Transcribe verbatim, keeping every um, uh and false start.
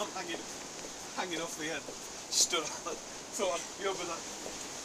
I'm hanging, hanging off the end, stood up, thought I'd be over that.